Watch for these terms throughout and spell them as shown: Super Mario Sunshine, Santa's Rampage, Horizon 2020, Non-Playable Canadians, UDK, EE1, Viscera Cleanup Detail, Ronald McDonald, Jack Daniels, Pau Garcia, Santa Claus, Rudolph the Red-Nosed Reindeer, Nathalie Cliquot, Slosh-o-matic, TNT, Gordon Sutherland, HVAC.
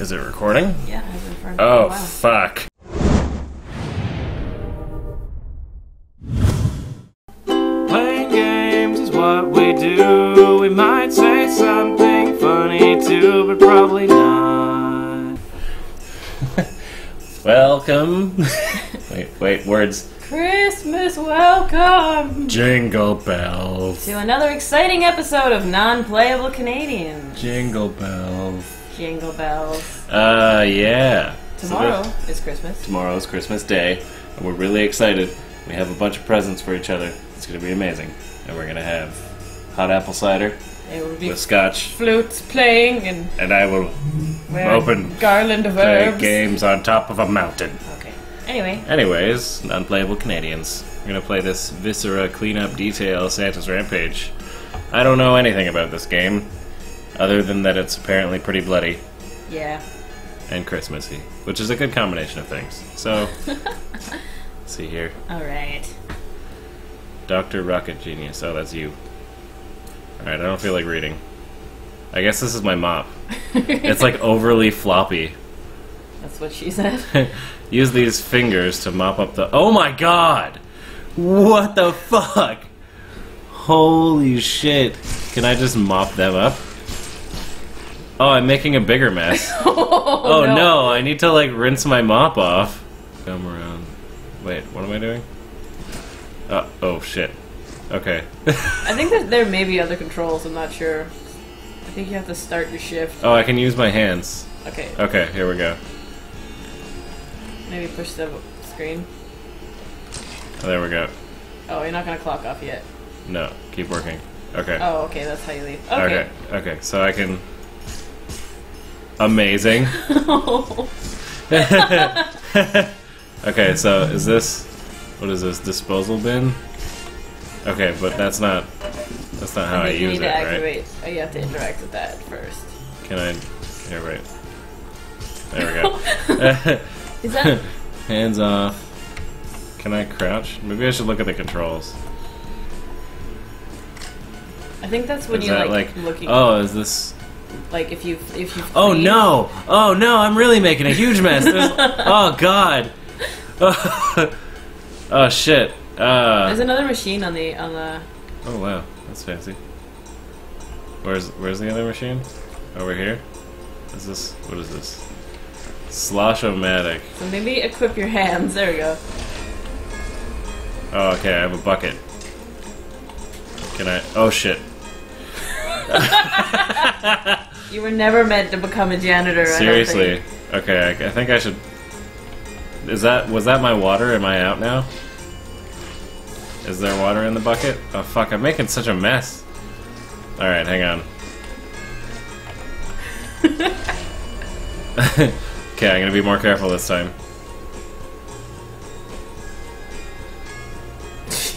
Is it recording? Yeah, I've been recording. Oh, fuck. Playing games is what we do. We might say something funny too, but probably not. Welcome. wait, words. Christmas welcome! Jingle bells. To another exciting episode of Non-Playable Canadians. Jingle bells. Jingle bells. Yeah. Tomorrow is Christmas. Tomorrow is Christmas Day, and we're really excited. We have a bunch of presents for each other. It's going to be amazing. And we're going to have hot apple cider with scotch. Flutes playing and I will open garland of herbs. Games on top of a mountain. Anyways, Non-Playable Canadians. We're gonna play this Viscera Cleanup Detail Santa's Rampage. I don't know anything about this game, other than that it's apparently pretty bloody. Yeah. And Christmassy, which is a good combination of things. So, let's see here. Alright. Dr. Rocket Genius. Oh, that's you. Alright, I don't feel like reading. I guess this is my mop. It's like overly floppy. That's what she said. Use these fingers to mop up the... Oh my god! What the fuck? Holy shit. Can I just mop them up? Oh, I'm making a bigger mess. oh no, I need to like rinse my mop off. Come around. Wait, what am I doing? Oh shit. Okay. I think that there may be other controls, I'm not sure. I think you have to start your shift. Oh, I can use my hands. Okay. Okay, here we go. Maybe push the screen. Oh, there we go. Oh, you're not gonna clock off yet. No, keep working. Okay. Oh, okay, that's how you leave. Okay. Okay, so I can... Amazing. Okay, so is this... What is this, disposal bin? Okay, but that's not... That's not how I use it, right? Oh, you have to interact with that first. Can I... Here, wait. There we go. Is that... Hands off. Can I crouch? Maybe I should look at the controls. I think that's when you like looking. Oh, is this? Like if you. Oh no! Oh no! I'm really making a huge mess. Oh god! Oh shit! There's another machine on the Oh wow, that's fancy. Where's the other machine? Over here. Is this? What is this? Slosh-o-matic. So maybe equip your hands. There we go. Oh, okay. I have a bucket. Can I? Oh shit! You were never meant to become a janitor. Seriously. I don't think. Okay. I think I should. Was that my water? Am I out now? Is there water in the bucket? Oh fuck! I'm making such a mess. All right, hang on. Okay, I'm gonna be more careful this time.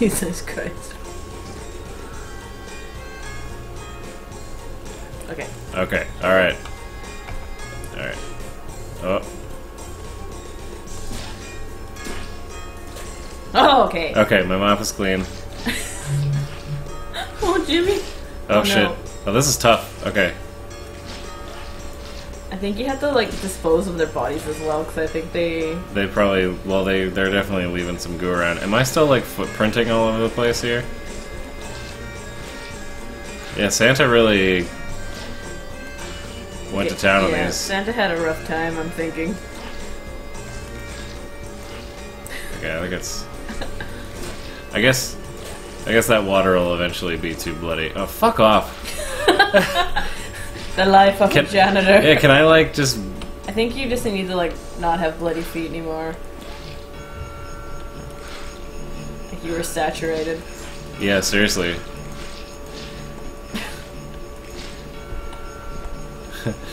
Jesus Christ. Okay. Okay, alright. Alright. Oh. Oh, okay. Okay, my mop is clean. Oh, Jimmy. Oh, shit. Oh, this is tough. Okay. I think you have to like dispose of their bodies as well, because I think they probably they're definitely leaving some goo around. Am I still like footprinting all over the place here? Yeah, Santa really went to town on these. Santa had a rough time, I'm thinking. Okay, I think it's. I guess that water will eventually be too bloody. Oh, fuck off. The life of a janitor. Yeah, can I like just... I think you just need to like not have bloody feet anymore. Like you were saturated. Yeah, seriously.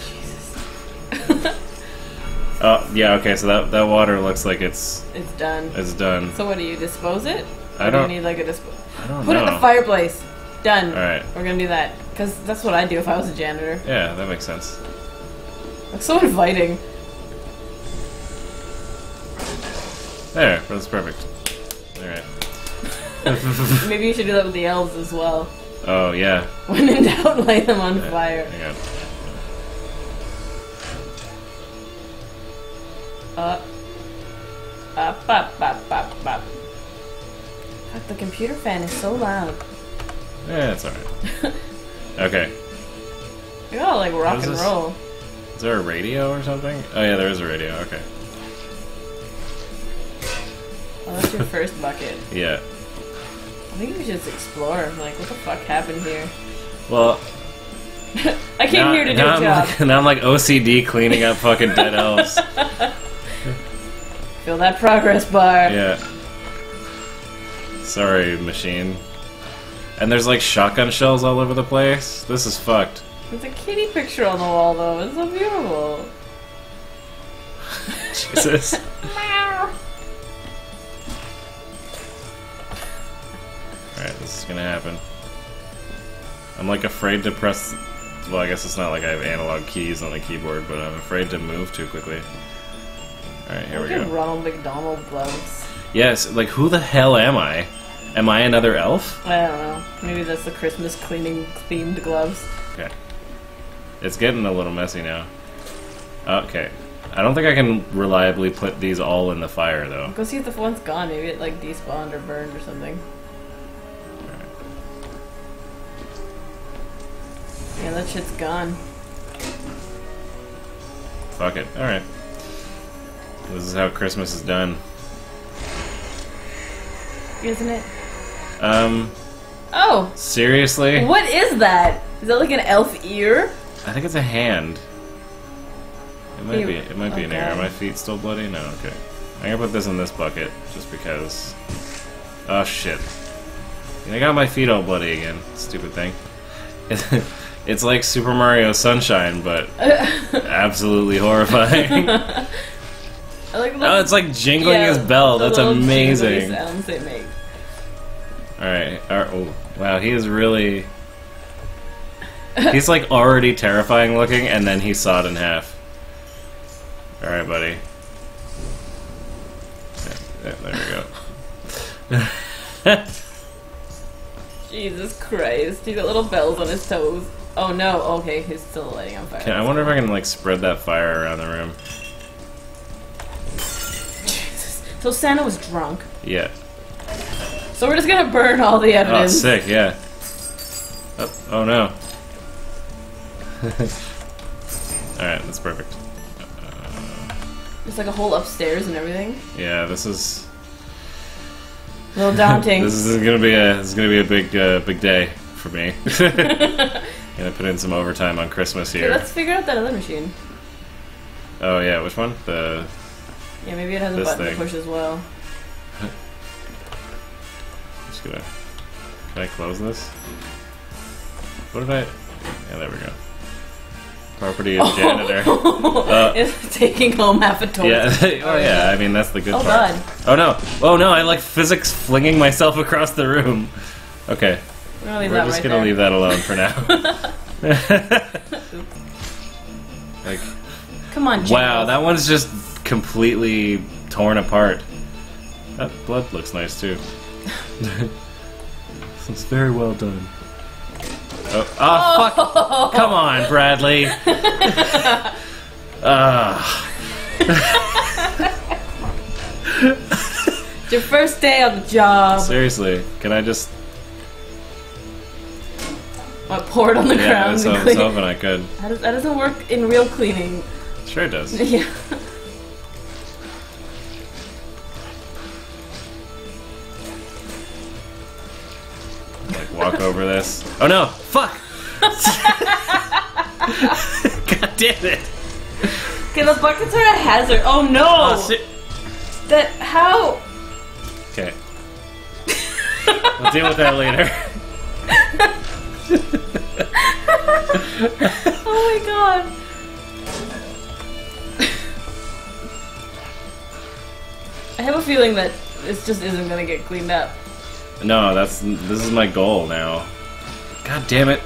Jesus. Yeah, okay, so that water looks like it's... It's done. It's done. So what, do you dispose it? I don't... Do you need like a I don't know. Put it in the fireplace. Done. Alright. We're gonna do that. Because that's what I'd do if I was a janitor. Yeah, that makes sense. Looks so inviting. There, that's perfect. Alright. Maybe you should do that with the elves as well. Oh, yeah. When in doubt, light them on fire. Hang on. Up. Fuck, the computer fan is so loud. Yeah, it's alright. Okay. You gotta like rock and roll. Is there a radio or something? Oh yeah, there is a radio, okay. Oh, that's your first bucket. Yeah. I think we should just explore. Like, what the fuck happened here? Well... I came here to do a job. Now I'm like OCD cleaning up fucking dead elves. Feel that progress bar. Yeah. Sorry, machine. And there's like shotgun shells all over the place. This is fucked. There's a kitty picture on the wall though. It's so beautiful. Jesus. Alright, this is gonna happen. I'm like afraid to press... Well, I guess it's not like I have analog keys on the keyboard, but I'm afraid to move too quickly. Alright, here we go. Ronald McDonald gloves. Yes, like who the hell am I? Am I another elf? I don't know. Maybe that's the Christmas cleaning themed gloves. Okay. It's getting a little messy now. Okay. I don't think I can reliably put these all in the fire, though. Go see if the one's gone. Maybe it like despawned or burned or something. Yeah, that shit's gone. Fuck it. Alright. This is how Christmas is done. Isn't it? Oh! Seriously? What is that? Is that like an elf ear? I think it's a hand. It might be. It might be an ear. Are my feet still bloody? No, okay. I'm gonna put this in this bucket, just because. Oh shit. I got my feet all bloody again. Stupid thing. It's like Super Mario Sunshine, but absolutely horrifying. Oh, it's like jingling his bell. That's amazing. Sounds they make. All right. Oh, wow, he is really... He's like already terrifying looking, and then he sawed in half. All right, buddy. There we go. Jesus Christ, he's got little bells on his toes. Oh no, okay, he's still lighting on fire. Okay, I wonder if I can like spread that fire around the room. Jesus. So Santa was drunk. Yeah. So we're just gonna burn all the evidence. Oh, sick, yeah. Oh no. Alright, that's perfect. It's like a whole upstairs and everything. Yeah, this is... A little daunting. this is gonna be a big day for me. Gonna put in some overtime on Christmas here. Okay, let's figure out that other machine. Oh yeah, which one? The... Yeah, maybe it has a button to push as well. Just gonna... Can I close this? What did I... Yeah, there we go. Property of janitor. It's taking home half a toy. Yeah. Oh yeah, I mean that's the good part. God. Oh no. Oh no, I like physics flinging myself across the room. Okay. We're just gonna leave that alone for now. Like, come on, James. Wow, that one's just completely torn apart. That blood looks nice too. It's very well done. Oh, fuck! Come on, Bradley! It's your first day on the job! Seriously, can I just... I poured on the ground. Yeah, I was hoping I could. That doesn't work in real cleaning. Sure it does. Yeah. Like, walk over this. Oh no! Fuck! God damn it! Okay, the buckets are a hazard. Oh no! Oh, shit. That... how? Okay. We'll deal with that later. Oh my god. I have a feeling that this just isn't gonna get cleaned up. No, this is my goal now. God damn it.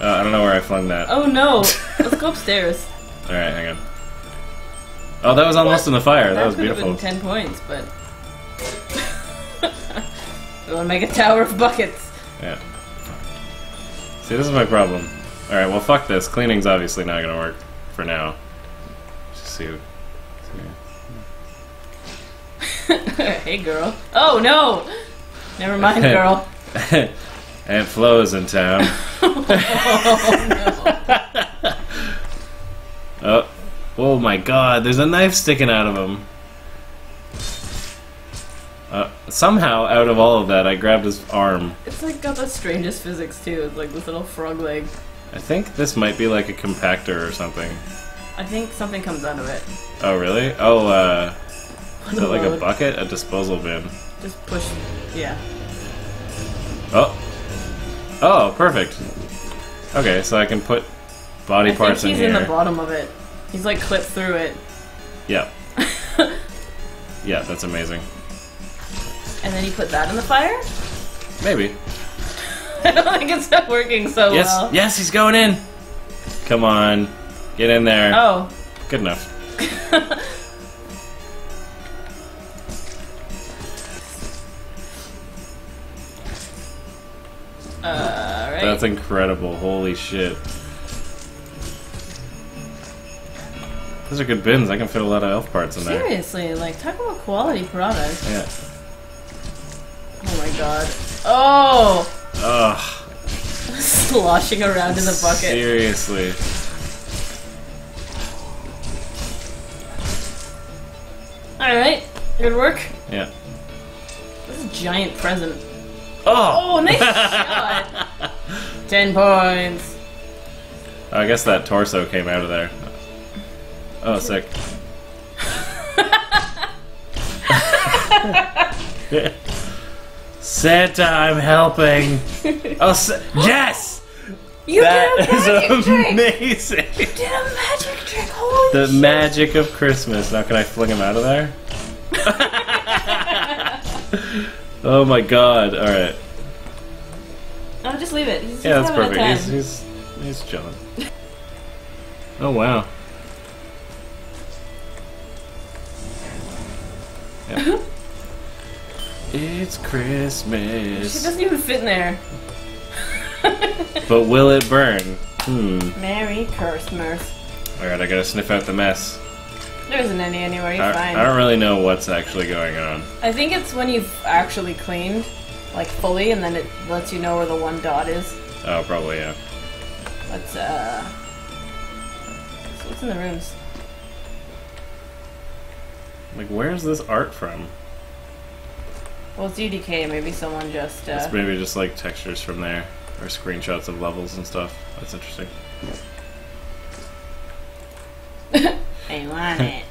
I don't know where I flung that. Oh no. Let's go upstairs. Alright, hang on. Oh, that was almost in the fire. That was beautiful. 10 points, but... We want to make a tower of buckets. Yeah. See, this is my problem. Alright, well, fuck this. Cleaning's obviously not gonna work for now. Let's see. Hey, girl. Oh, no! Never mind, girl. Aunt Flo's in town. Oh, no. Oh, my God. There's a knife sticking out of him. Somehow, out of all of that, I grabbed his arm. It's like got the strangest physics, too. It's like this little frog leg. I think this might be like a compactor or something. I think something comes out of it. Oh, really? Oh, is it like a bucket? A disposal bin. Just push. Yeah. Oh. Oh, perfect. Okay, so I can put body parts in here. I think he's in the bottom of it. He's like clipped through it. Yeah. Yeah, that's amazing. And then you put that in the fire? Maybe. I don't think it's not working so well. Yes, he's going in. Come on. Get in there. Oh. Good enough. Right. That's incredible. Holy shit. Those are good bins. I can fit a lot of elf parts in there. Seriously, like, talk about quality products. Yeah. Oh my god. Oh! Ugh. Sloshing around in the bucket. Seriously. Alright, good work. Yeah. This is a giant present. Oh! Oh, nice shot! 10 points. Oh, I guess that torso came out of there. Oh, sick. Santa, I'm helping. Oh, yes! That is amazing. You did a magic trick. Holy shit. The magic of Christmas. Now, can I fling him out of there? Oh my god! All right. I'll just leave it. He's that's perfect. He's chilling. Oh wow. Yeah. It's Christmas. She doesn't even fit in there. But will it burn? Hmm. Merry Christmas. Alright, I gotta sniff out the mess. There isn't any anywhere, you're fine. I don't really know what's actually going on. I think it's when you've actually cleaned, like fully, and then it lets you know where the one dot is. Oh, probably, yeah. Let's, so what's in the rooms? Like, where's this art from? Well, it's UDK, maybe someone just, It's maybe just, like, textures from there, or screenshots of levels and stuff. That's interesting. I want it.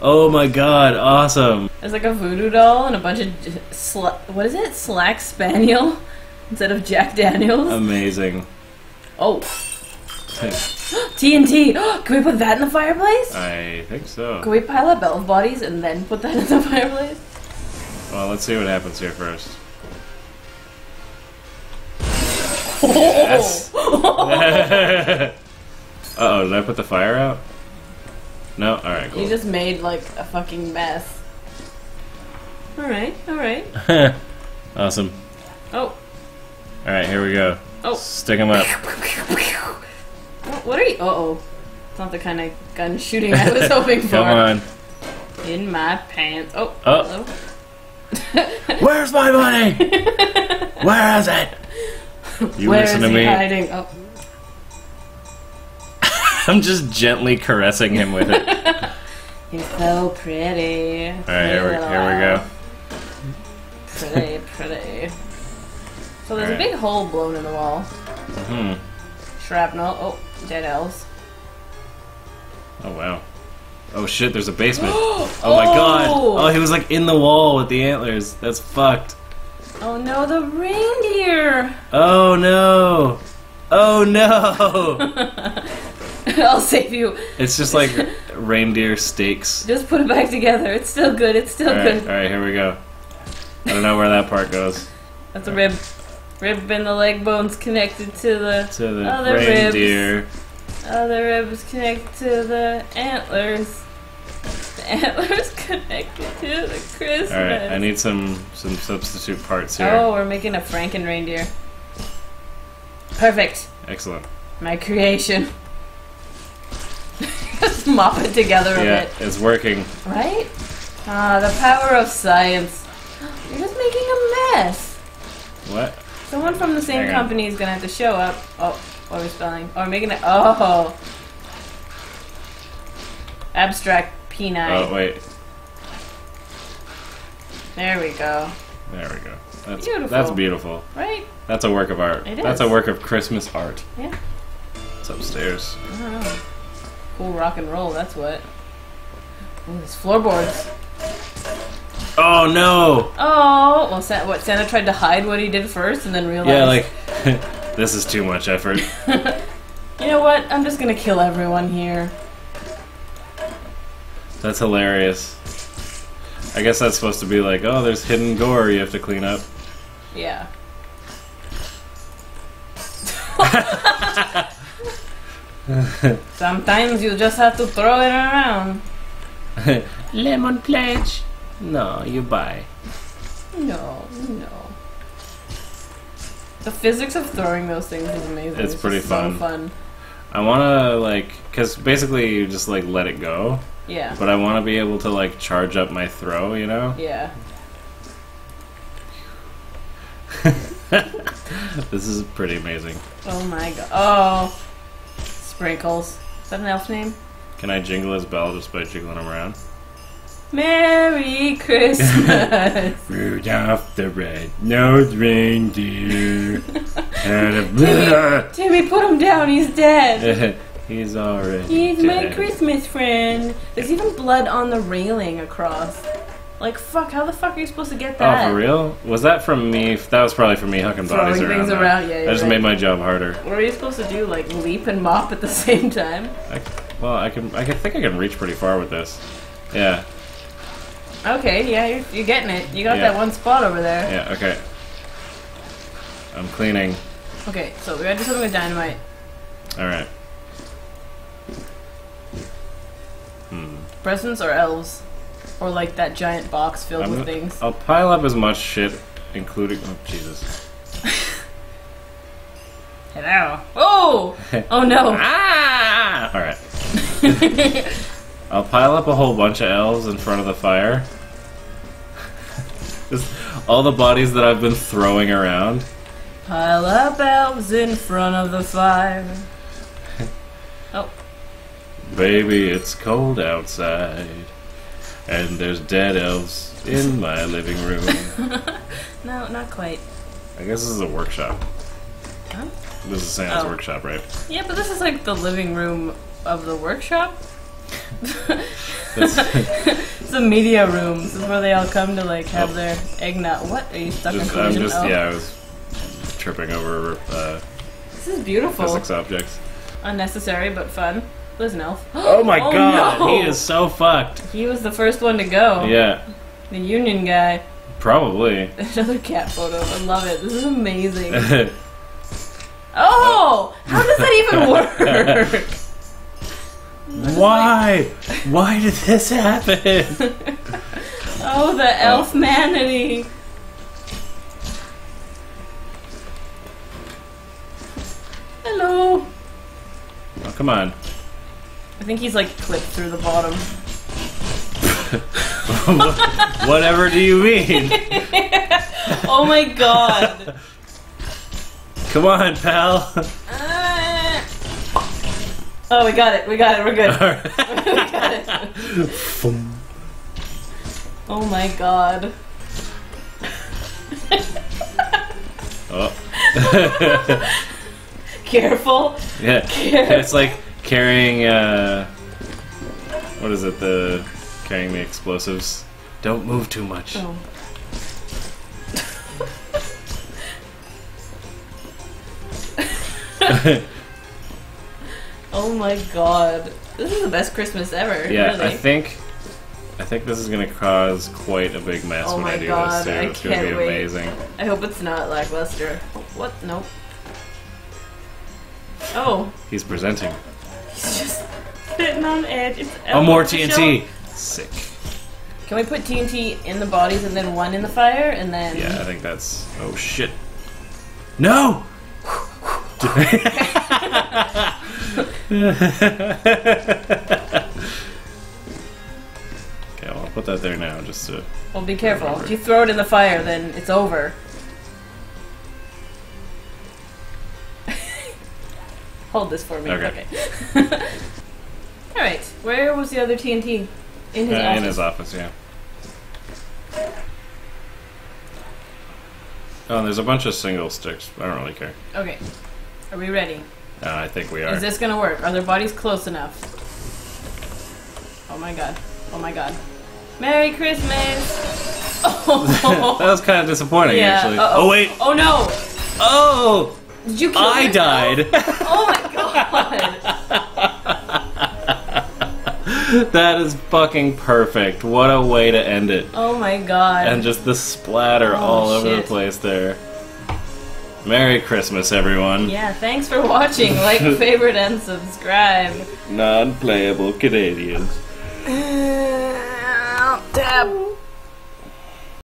Oh my god, awesome! There's, like, a voodoo doll and a bunch of... what is it? Slack Spaniel? Instead of Jack Daniels? Amazing. Oh. TNT! Can we put that in the fireplace? I think so. Can we pile up elf bodies and then put that in the fireplace? Well, let's see what happens here first. Oh. Yes! Uh-oh, did I put the fire out? No? Alright, cool. You just made, like, a fucking mess. Alright, alright. Awesome. Oh. Alright, here we go. Oh. Stick them up. What are you? Uh-oh. It's not the kind of gun shooting I was hoping for. Come on. In my pants. Oh. Oh. Where's my money? Where is it? You Where listen is to he me. Hiding? Oh. I'm just gently caressing him with it. You're so pretty. All right, here we go. Pretty, pretty. So there's a big hole blown in the wall. Mm-hmm. Shrapnel. Oh, dead elves. Oh, wow. Oh, shit, there's a basement. Oh, my God. Oh, he was, like, in the wall with the antlers. That's fucked. Oh, no, the reindeer. Oh, no. Oh, no. I'll save you. It's just, like, reindeer steaks. Just put it back together. It's still good. It's still good. All right, here we go. I don't know where that part goes. That's a rib. Rib and the leg bone's connected to the other reindeer. Ribs. Other ribs connect to the antlers. The antlers connected to the Christmas. All right, I need some substitute parts here. Oh, we're making a Franken reindeer. Perfect. Excellent. My creation. Just mop it together a bit. Yeah, it's working. Right? Ah, the power of science. You're just making a mess. What? Someone from the same company is going to have to show up. Oh, what are we spelling? Oh, we're making it. Oh. Abstract P9. Oh, wait. There we go. There we go. That's beautiful. That's beautiful. Right? That's a work of art. It is. That's a work of Christmas art. Yeah. It's upstairs. I don't know. Cool rock and roll, that's what. Ooh, there's floorboards. Oh, no! Oh! Well, Santa tried to hide what he did first and then realized... Yeah, like, this is too much effort. You know what? I'm just gonna kill everyone here. That's hilarious. I guess that's supposed to be like, oh, there's hidden gore you have to clean up. Yeah. Sometimes you just have to throw it around. Lemon pledge. No, you buy. No, no. The physics of throwing those things is amazing. It's pretty fun. So fun. I want to, like, because basically you just, like, let it go. Yeah. But I want to be able to, like, charge up my throw, you know? Yeah. This is pretty amazing. Oh my god. Oh. Sprinkles. Is that an elf name? Can I jingle his bell just by jiggling him around? Merry Christmas! Rudolph the Red-Nosed Reindeer. Timmy, put him down, he's dead! He's already dead. My Christmas friend! There's even blood on the railing across. Like, fuck, how the fuck are you supposed to get that? Oh, for real? Was that from me? That was probably from me hucking bodies around. Things around. Yeah, that just made my job harder. What are you supposed to do? Like, leap and mop at the same time? Well, I think I can reach pretty far with this. Yeah. Okay, yeah, you're getting it. You got that one spot over there. Yeah, okay. I'm cleaning. Okay, so we gotta do something with dynamite. Alright. Presents or elves? Or like that giant box filled with things. I'll pile up as much shit, including... Oh, Jesus. Hello. Oh! Oh, no. Ah! Alright. I'll pile up a whole bunch of elves in front of the fire. Just all the bodies that I've been throwing around. Pile up elves in front of the fire. Oh. Baby, it's cold outside. And there's dead elves in my living room. No, not quite. I guess this is a workshop. Huh? This is Santa's workshop, right? Yeah, but this is like the living room of the workshop. It's the media room. This is where they all come to like have their eggnog. What? Are you stuck in collision? Yeah, I was tripping over this is beautiful. Physics objects. Unnecessary, but fun. There's an elf. Oh my god, no! He is so fucked. He was the first one to go. Yeah. The union guy. Probably. Another cat photo. I love it. This is amazing. Oh! How does that even work? Why? Why did this happen? Oh, the elf manatee. Hello. Oh, come on. I think he's like clipped through the bottom. Whatever do you mean? Oh my god. Come on, pal. Oh, we got it. We got it. We're good. Right. We got it. Oh my god. Oh. Careful. Yeah. Careful. It's like carrying, what is it? Carrying the explosives. Don't move too much. Oh. Oh my god. This is the best Christmas ever. Yeah, really. I think this is gonna cause quite a big mess when I do this too. It's gonna be amazing. I hope it's not lackluster. What? Nope. Oh. He's presenting. He's just sitting on edge. It's more TNT. Sick. Can we put TNT in the bodies and then one in the fire and then... Yeah, I think that's... Oh, shit. No! Okay, well, I'll put that there now just to... Well, be careful. Remember. If you throw it in the fire, then it's over. Hold this for me. Okay. Okay. Alright, where was the other TNT? In his office? In his office, yeah. Oh, and there's a bunch of single sticks. I don't really care. Okay. Are we ready? I think we are. Is this gonna work? Are their bodies close enough? Oh my god. Oh my god. Merry Christmas! Oh. That was kind of disappointing, actually. Uh-oh. Oh, wait! Oh no! Oh! Did you kill yourself? I died! Oh my god! That is fucking perfect. What a way to end it. Oh my god. And just the splatter all over the place there. Merry Christmas, everyone. Yeah, thanks for watching. Like, favorite, and subscribe. Non-Playable Canadians. Tap.